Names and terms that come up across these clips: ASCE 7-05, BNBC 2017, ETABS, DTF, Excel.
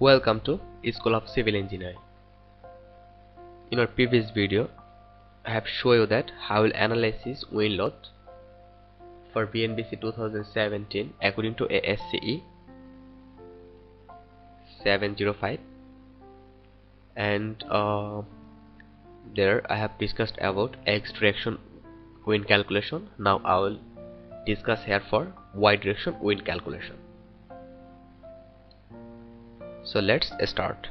Welcome to School of Civil Engineering. In our previous video, I have shown you that how will analysis wind load for BNBC 2017 according to ASCE 7-05, and there I have discussed about X direction wind calculation. Now I will discuss here for Y direction wind calculation. So let's start.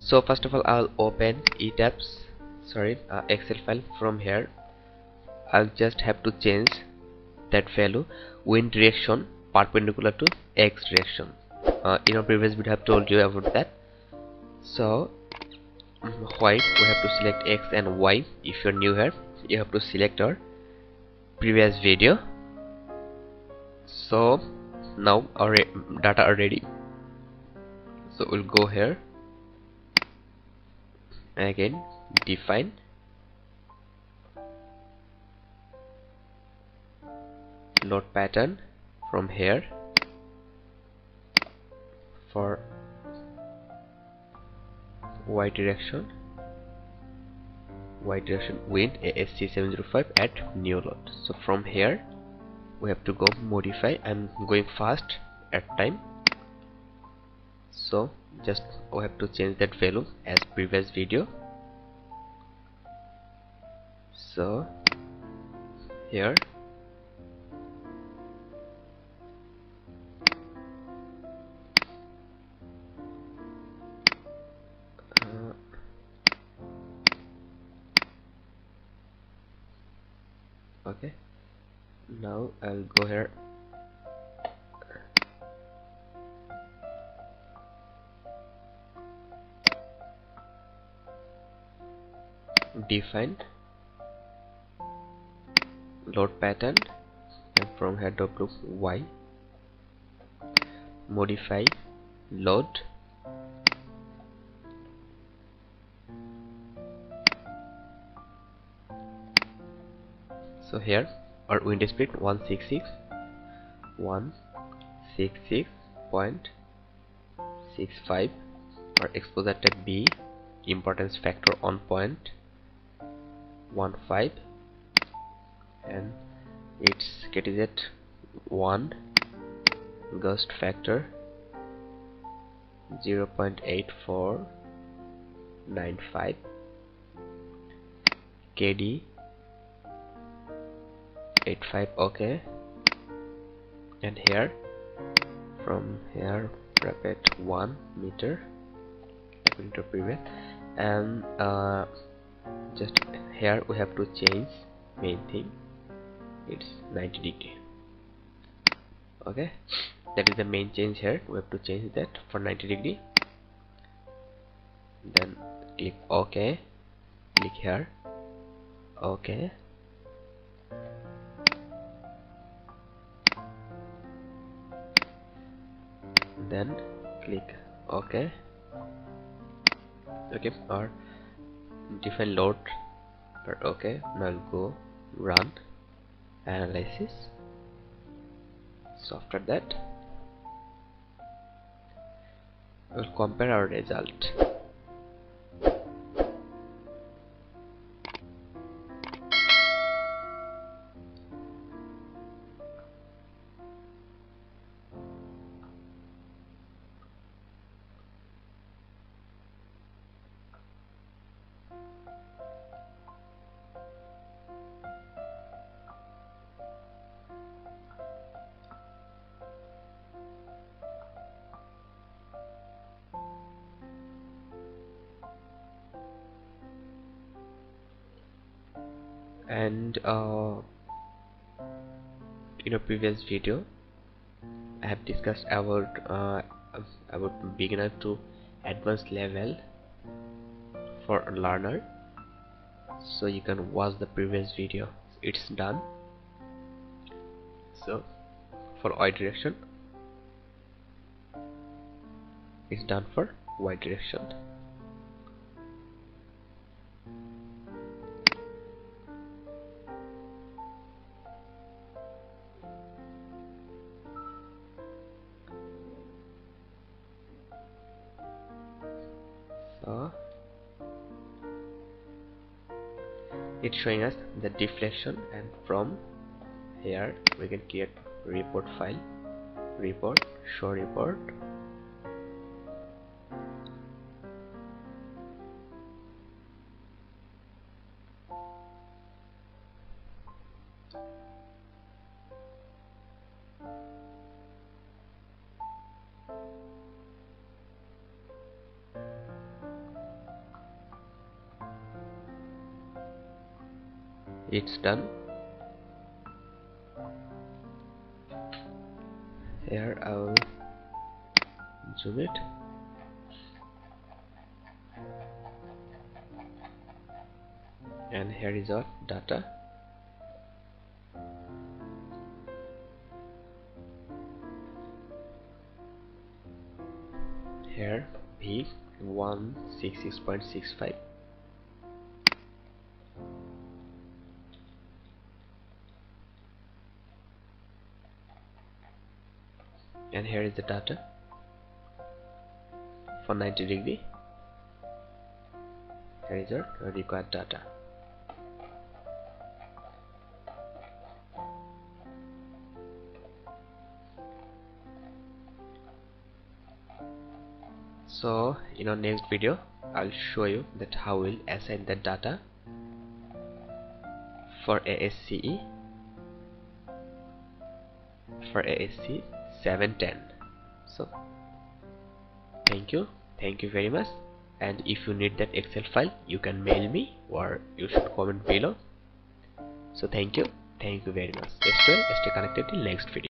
So first of all, I'll open ETABS, Excel file from here. I'll just have to change that value, wind direction perpendicular to X direction. In our previous video I have told you about that. So white, we have to select X and Y. If you're new here, you have to select our previous video. So now our data are ready, so we'll go here and again define, load pattern from here for Y direction wind ASCE 7-05 at new load. So from here we have to go modify. I'm going fast at time, so just we have to change that value as previous video. So here okay, now I'll go here define, load pattern, and from here W Y, modify, load, so here our wind speed 166.65, our exposure type B, importance factor 1.15, and its KTZ 1, gust factor 0.8495, KD 85. Okay, and here from here bracket 1 meter according to previous, and just here we have to change main thing, it's 90 degree. Okay, that is the main change here. We have to change that for 90 degree, then click OK, click here OK. Then click OK. Okay, or define load for OK. Now I'll go run analysis. So after that, we'll compare our result. And in a previous video I have discussed about beginner to advanced level for a learner, so you can watch the previous video, it's done. So for Y direction it's done for y direction. So it's showing us the deflection, and from here we can create report file, report, show report. It's done. Here I will zoom it. And here is our data. Here V 166.65. And here is the data for 90 degree. Here is our required data. So in our next video I'll show you that how we'll assign the data for ASCE 7-10. So thank you very much, and if you need that Excel file you can mail me or you should comment below. So thank you very much. Stay connected till next video.